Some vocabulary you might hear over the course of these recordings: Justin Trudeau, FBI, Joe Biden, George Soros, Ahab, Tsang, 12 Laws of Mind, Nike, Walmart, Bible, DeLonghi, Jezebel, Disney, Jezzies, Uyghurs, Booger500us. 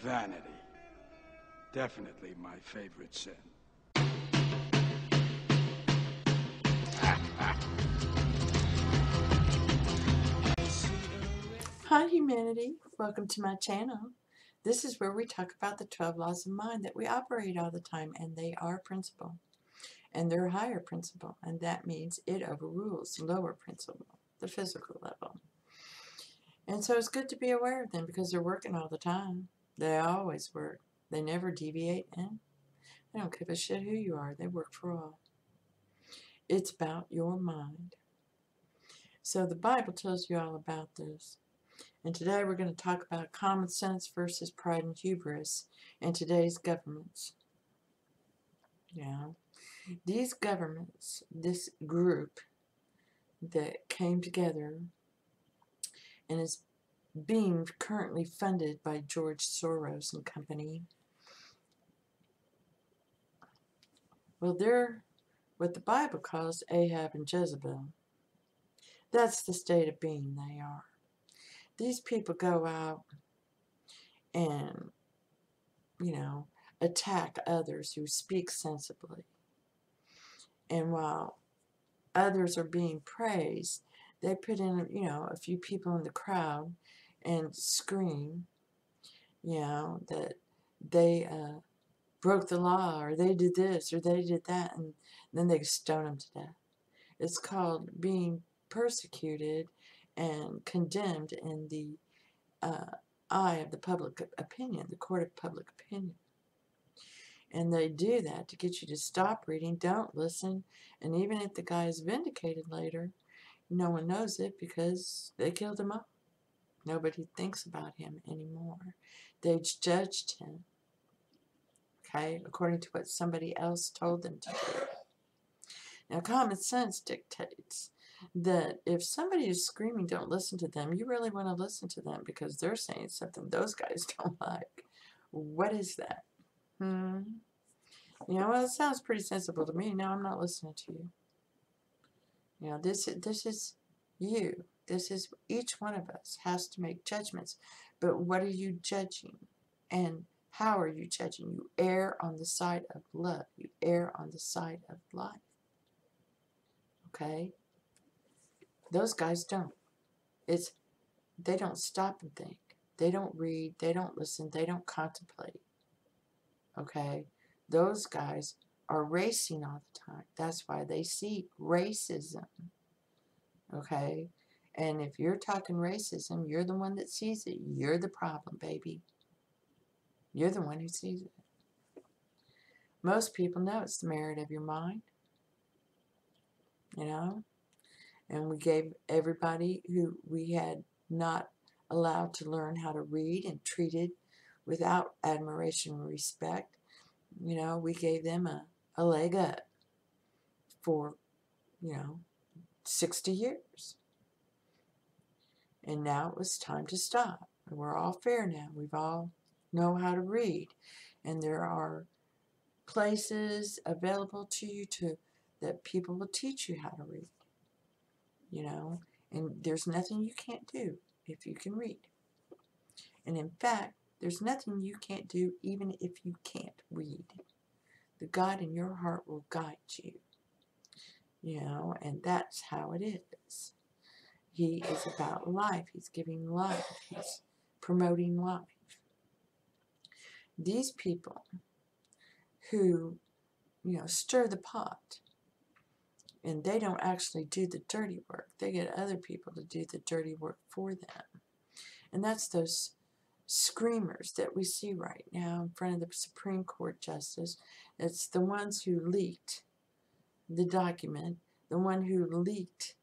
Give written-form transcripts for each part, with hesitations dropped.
Vanity. Definitely my favorite sin. Hi humanity, welcome to my channel. This is where we talk about the 12 laws of mind that we operate all the time, and they are principle. And they're higher principle, and that means it overrules lower principle, the physical level. And so it's good to be aware of them because they're working all the time. They always work. They never deviate, and they don't give a shit who you are. They work for all. It's about your mind. So the Bible tells you all about this. And today we're going to talk about common sense versus pride and hubris in today's governments. Yeah. These governments, this group that came together and is being currently funded by George Soros and company. Well, they're what the Bible calls Ahab and Jezebel. That's the state of being they are. These people go out and, you know, attack others who speak sensibly. And while others are being praised, they put in, you know, a few people in the crowd and scream, you know, that they broke the law, or they did this, or they did that, and then they stone them to death. It's called being persecuted and condemned in the eye of the public opinion, the court of public opinion. And they do that to get you to stop reading, don't listen, and even if the guy is vindicated later, no one knows it because they killed him up. Nobody thinks about him anymore. They judged him, okay, according to what somebody else told them to do. Now, common sense dictates that if somebody is screaming, don't listen to them, you really want to listen to them because they're saying something those guys don't like. What is that? You know, well, it sounds pretty sensible to me. No, I'm not listening to you. You know, this is you. This is each one of us has to make judgments. But what are you judging? And how are you judging? You err on the side of love. You err on the side of life. Okay? Those guys don't. It's, they don't stop and think. They don't read. They don't listen. They don't contemplate. Okay? Those guys are racing all the time. That's why they see racism. Okay? And if you're talking racism, you're the one that sees it. You're the problem, baby. You're the one who sees it. Most people know it's the merit of your mind. You know? And we gave everybody who we had not allowed to learn how to read and treated without admiration and respect, you know, we gave them a leg up for, you know, 60 years. And now it was time to stop. We're all fair now. We've all know how to read. And there are places available to you to that people will teach you how to read. You know, and there's nothing you can't do if you can read. And in fact, there's nothing you can't do even if you can't read. The God in your heart will guide you. You know, and that's how it is. He is about life. He's giving life. He's promoting life. These people who, you know, stir the pot And they don't actually do the dirty work. They get other people to do the dirty work for them. And that's those screamers that we see right now in front of the Supreme Court Justice. It's the ones who leaked the document, the one who leaked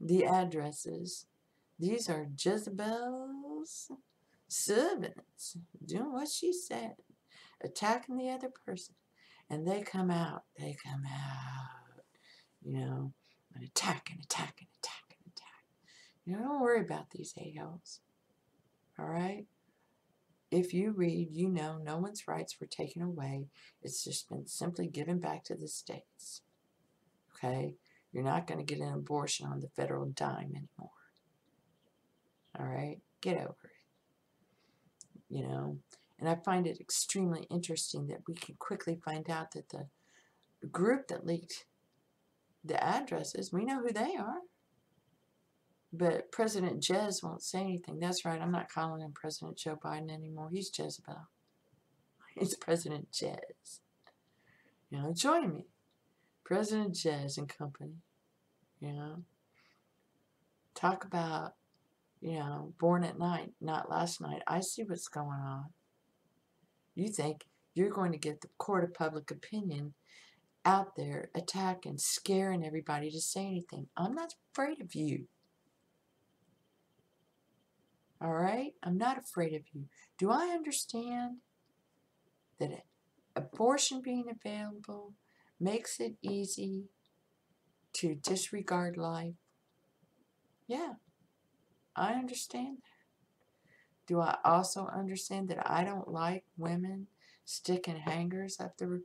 the addresses. These are Jezebel's servants doing what she said, attacking the other person. And they come out, you know, and attack and attack and attack and attack. You know, don't worry about these a-holes. All right? If you read, you know no one's rights were taken away. It's just been simply given back to the states. Okay? You're not going to get an abortion on the federal dime anymore. All right? Get over it. You know? And I find it extremely interesting that we can quickly find out that the group that leaked the addresses, we know who they are. But President Jez won't say anything. That's right, I'm not calling him President Joe Biden anymore. He's Jezebel. It's President Jez. You know, join me. President Jez and company. You know. Talk about, you know, born at night, not last night. I see what's going on. You think you're going to get the court of public opinion out there attacking, scaring everybody to say anything. I'm not afraid of you. All right? I'm not afraid of you. Do I understand that abortion being available makes it easy to disregard life? Yeah, I understand that. Do I also understand that I don't like women sticking hangers up their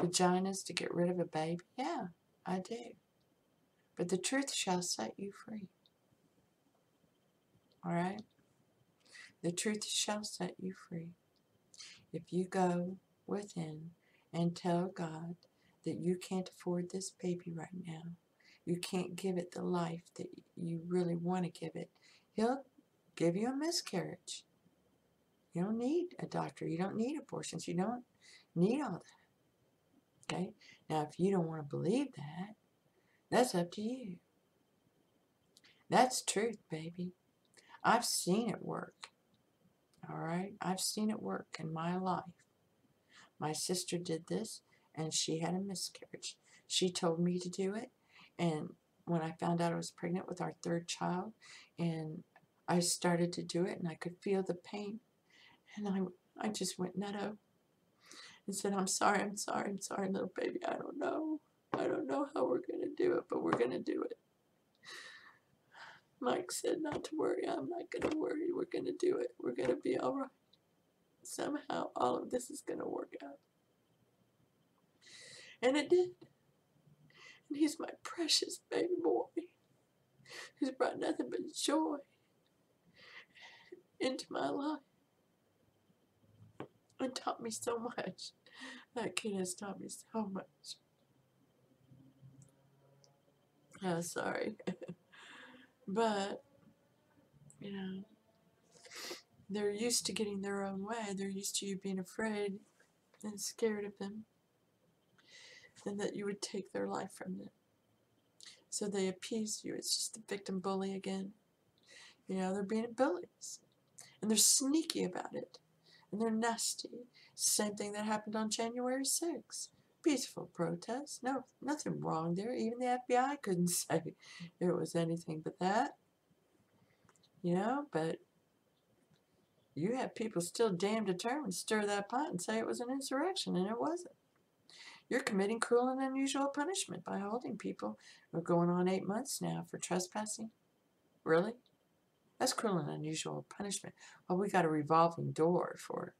vaginas to get rid of a baby? Yeah, I do. But the truth shall set you free. All right? The truth shall set you free. If you go within and tell God that you can't afford this baby right now, you can't give it the life that you really want to give it, He'll give you a miscarriage. You don't need a doctor. You don't need abortions. You don't need all that. Okay? Now, if you don't want to believe that, that's up to you. That's truth, baby. I've seen it work. All right? I've seen it work in my life. My sister did this, and she had a miscarriage. She told me to do it, and when I found out I was pregnant with our third child, and I started to do it, and I could feel the pain, and I just went nutto. And said, I'm sorry, little baby, I don't know how we're going to do it, but we're going to do it. Mike said not to worry. I'm not going to worry, we're going to do it, we're going to be all right. Somehow all of this is going to work out. And it did. And he's my precious baby boy, who's brought nothing but joy into my life. It taught me so much. That kid has taught me so much. I'm sorry. But, you know, they're used to getting their own way. They're used to you being afraid and scared of them, and that you would take their life from them. So they appease you. It's just the victim bully again. You know, they're being bullies. And they're sneaky about it. And they're nasty. Same thing that happened on January 6th. Peaceful protests. No, nothing wrong there. Even the FBI couldn't say it was anything but that. You know, but you have people still damn determined to stir that pot and say it was an insurrection, and it wasn't. You're committing cruel and unusual punishment by holding people. We're going on 8 months now for trespassing. Really? That's cruel and unusual punishment. Well, we got a revolving door for,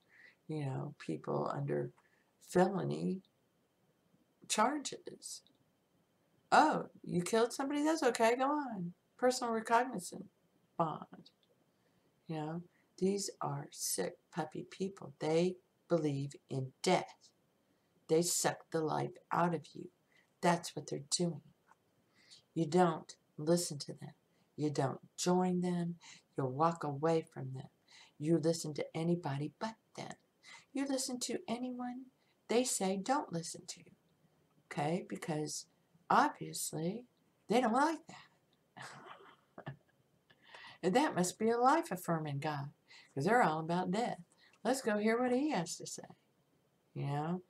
you know, people under felony charges. Oh, you killed somebody? That's okay. Go on. Personal recognizance bond. You know, these are sick puppy people. They believe in death. They suck the life out of you. That's what they're doing. You don't listen to them. You don't join them. You walk away from them. You listen to anybody but them. You listen to anyone they say don't listen to. Okay? Because Obviously, they don't like that. And that must be a life-affirming God, because they're all about death. Let's go hear what he has to say. You know,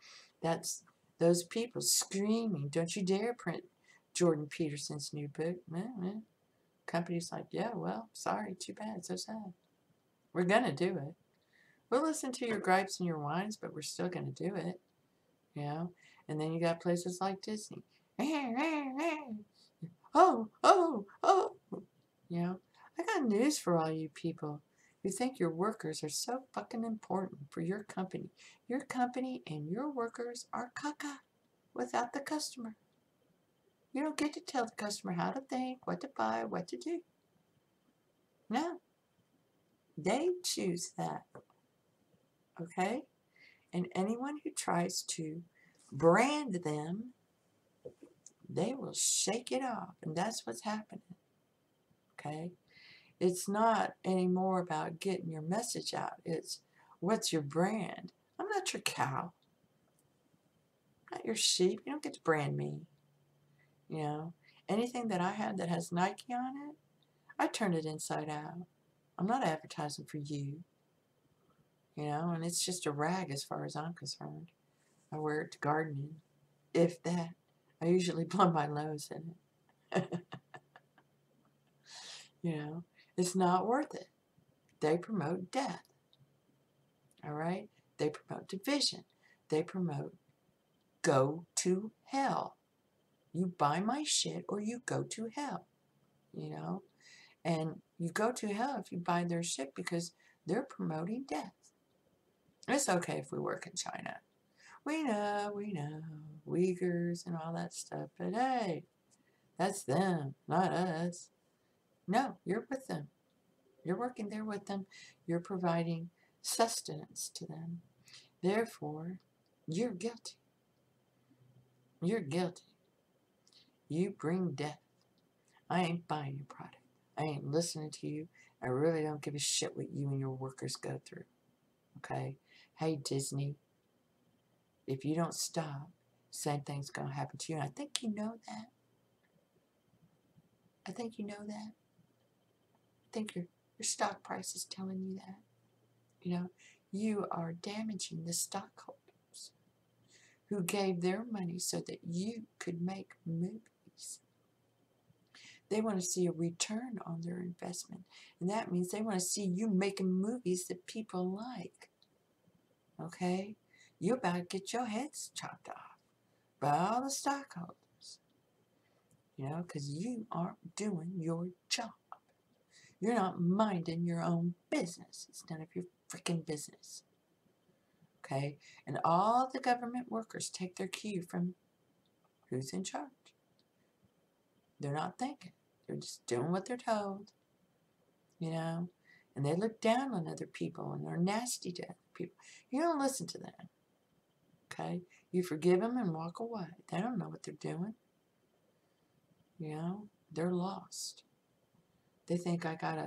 that's those people screaming, don't you dare print Jordan Peterson's new book. Mm-hmm. Companies like, yeah, well, sorry, too bad, so sad. We're going to do it. We'll listen to your gripes and your whines, but we're still going to do it. You know, and then you got places like Disney. Oh, oh, oh. You know, I got news for all you people who think your workers are so fucking important for your company. Your company and your workers are caca without the customer. You don't get to tell the customer how to think, what to buy, what to do. No. They choose that. Okay? And anyone who tries to brand them, they will shake it off. And that's what's happening. Okay? It's not anymore about getting your message out. It's, what's your brand? I'm not your cow. I'm not your sheep. You don't get to brand me. You know? Anything that I had that has Nike on it, I turned it inside out. I'm not advertising for you. You know, and it's just a rag as far as I'm concerned. I wear it to gardening. If that. I usually blow my nose in it. You know, it's not worth it. They promote death. Alright? They promote division. They promote go to hell. You buy my shit or you go to hell. You know? And you go to hell if you buy their shit because they're promoting death. It's okay if we work in China. We know, Uyghurs and all that stuff. But hey, that's them, not us. No, you're with them. You're working there with them. You're providing sustenance to them. Therefore, you're guilty. You're guilty. You bring death. I ain't buying your product. I ain't listening to you. I really don't give a shit what you and your workers go through. Okay? Hey, Disney, if you don't stop, same thing's going to happen to you. And I think you know that. I think you know that. I think your stock price is telling you that. You know, you are damaging the stockholders who gave their money so that you could make movies. They want to see a return on their investment. And that means they want to see you making movies that people like. Okay? You're about to get your heads chopped off by all the stockholders. You know, because you aren't doing your job. You're not minding your own business. It's none of your freaking business. Okay? And all the government workers take their cue from who's in charge. They're not thinking. They're just doing what they're told. You know? And they look down on other people and they're nasty to other people. You don't listen to them. Okay? You forgive them and walk away. They don't know what they're doing. You know? They're lost. They think I got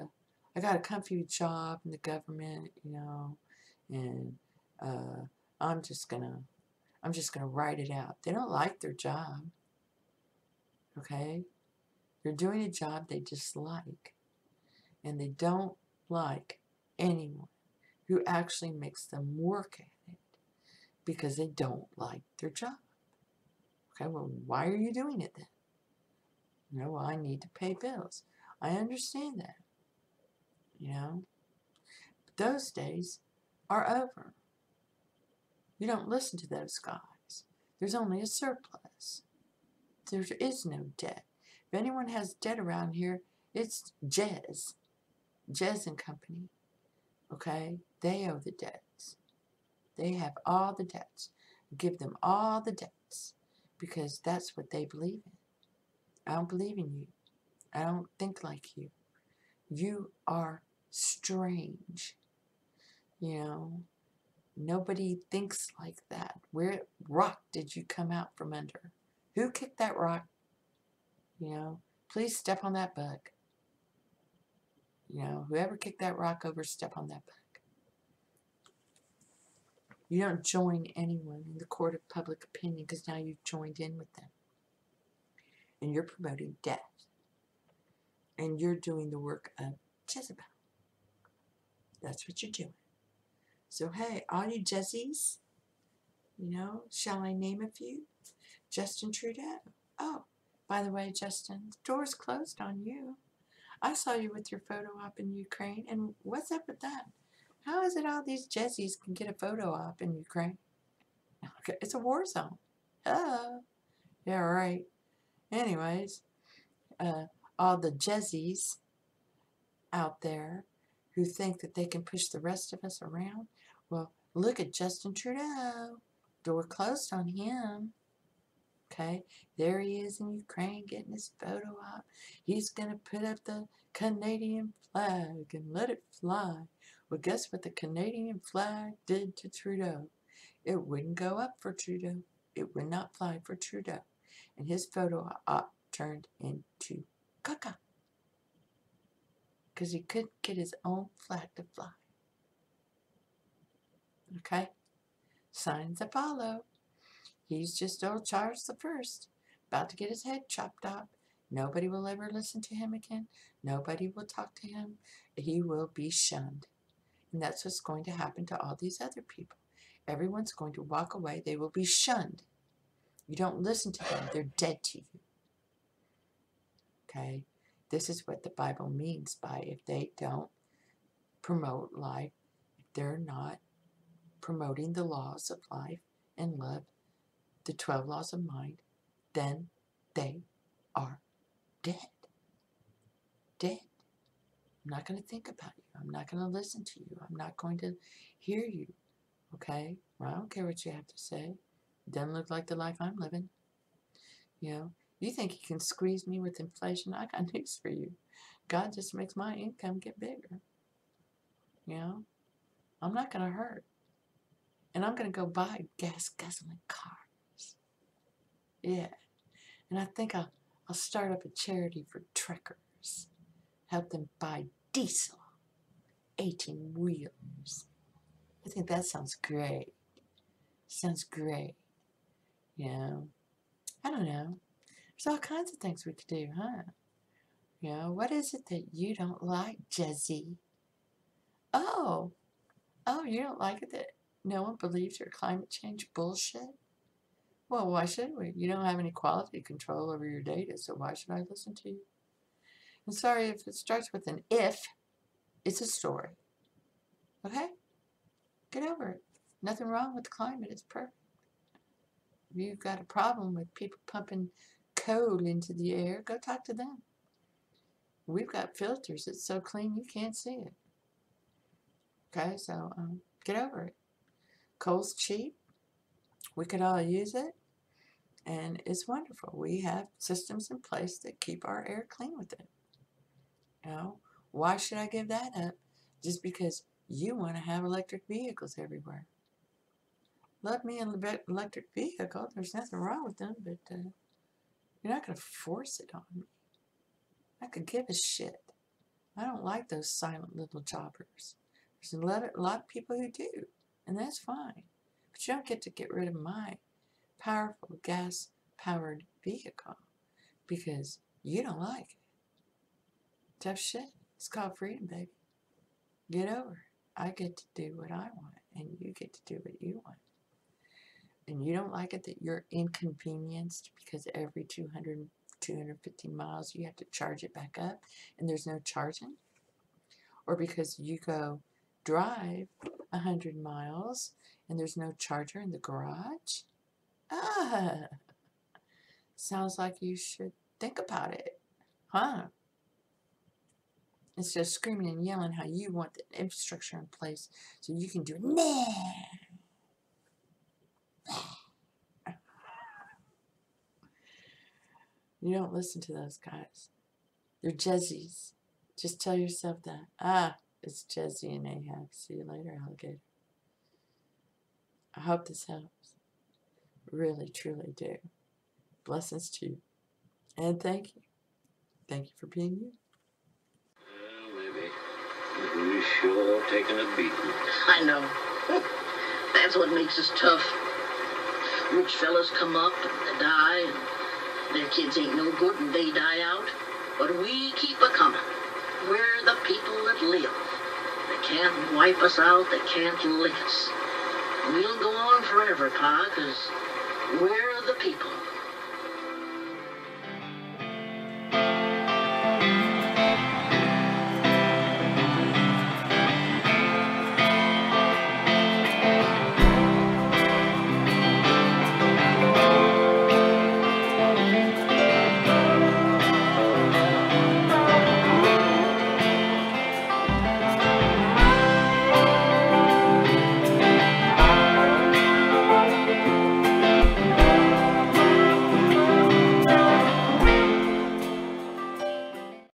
a comfy job in the government, you know, and I'm just gonna write it out. They don't like their job. Okay? They're doing a job they dislike. And they don't like anyone who actually makes them work at it because they don't like their job. Okay, well, why are you doing it then? You know, well, I need to pay bills. I understand that. You know? But those days are over. You don't listen to those guys. There's only a surplus. There is no debt. If anyone has debt around here, it's Jez. Jez and company. Okay? They owe the debts. They have all the debts. Give them all the debts. Because that's what they believe in. I don't believe in you. I don't think like you. You are strange. You know? Nobody thinks like that. Where rock did you come out from under? Who kicked that rock? You know, please step on that bug. You know, whoever kicked that rock over, step on that bug. You don't join anyone in the court of public opinion because now you've joined in with them. and you're promoting death, and you're doing the work of Jezebel. That's what you're doing. So hey, all you Jezzies, you know, shall I name a few? Justin Trudeau. Oh, by the way, Justin, the door's closed on you. I saw you with your photo op in Ukraine, and what's up with that? How is it all these Jezzies can get a photo op in Ukraine? Okay, it's a war zone. Yeah, right. Anyways, all the Jezzies out there who think that they can push the rest of us around, well, look at Justin Trudeau. Door closed on him. Okay, there he is in Ukraine getting his photo op. He's going to put up the Canadian flag and let it fly. Well, guess what the Canadian flag did to Trudeau? It wouldn't go up for Trudeau. It would not fly for Trudeau. And his photo op turned into caca. Because he couldn't get his own flag to fly. Okay? Signs Apollo. He's just old Charles the First, about to get his head chopped off. Nobody will ever listen to him again. Nobody will talk to him. He will be shunned. And that's what's going to happen to all these other people. Everyone's going to walk away. They will be shunned. You don't listen to them. They're dead to you. Okay? This is what the Bible means by if they don't promote life, if they're not promoting the laws of life and love, the 12 laws of mind, then they are dead. Dead. I'm not going to think about you. I'm not going to listen to you. I'm not going to hear you. Okay? Well, I don't care what you have to say. It doesn't look like the life I'm living. You know, you think you can squeeze me with inflation? I got news for you. God just makes my income get bigger. You know? I'm not going to hurt. And I'm going to go buy gas-guzzling cars. Yeah. And I think I'll start up a charity for truckers. Help them buy diesel. 18 wheels. I think that sounds great. Sounds great. You know, I don't know. There's all kinds of things we could do, huh? You know, what is it that you don't like, Jezzy? Oh, you don't like it that no one believes your climate change bullshit? Well, why should we? You don't have any quality control over your data, so why should I listen to you? I'm sorry if it starts with an if, it's a story. Okay? Get over it. Nothing wrong with the climate. It's perfect. If you've got a problem with people pumping coal into the air, go talk to them. We've got filters. It's so clean you can't see it. Okay, so get over it. Coal's cheap. We could all use it. And it's wonderful. We have systems in place that keep our air clean with it. You know, why should I give that up just because you want to have electric vehicles everywhere? Love me an electric vehicle. There's nothing wrong with them, but you're not going to force it on me. I could give a shit. I don't like those silent little jobbers. There's a lot of people who do, and that's fine. But you don't get to get rid of my powerful gas-powered vehicle because you don't like it. Tough shit. It's called freedom, baby. Get over it. I get to do what I want, and you get to do what you want. And you don't like it that you're inconvenienced because every 200, 250 miles you have to charge it back up, and there's no charging? Or because you go drive 100 miles, and there's no charger in the garage? Ah! Sounds like you should think about it, huh? Instead of screaming and yelling how you want the infrastructure in place so you can do it. Nah. You don't listen to those guys. They're Jezzies. Just tell yourself that. Ah, it's Jezzy and Ahab. See you later, alligator. I hope this helps. Really, truly do. Blessings to you. And thank you. Thank you for being you. We've sure taken a beating. I know. That's what makes us tough. Rich fellas come up and they die, and Their kids ain't no good and they die out, but we keep a-coming. We're the people that live. They can't wipe us out, they can't lick us. We'll go on forever, Pa, 'cause we're the people.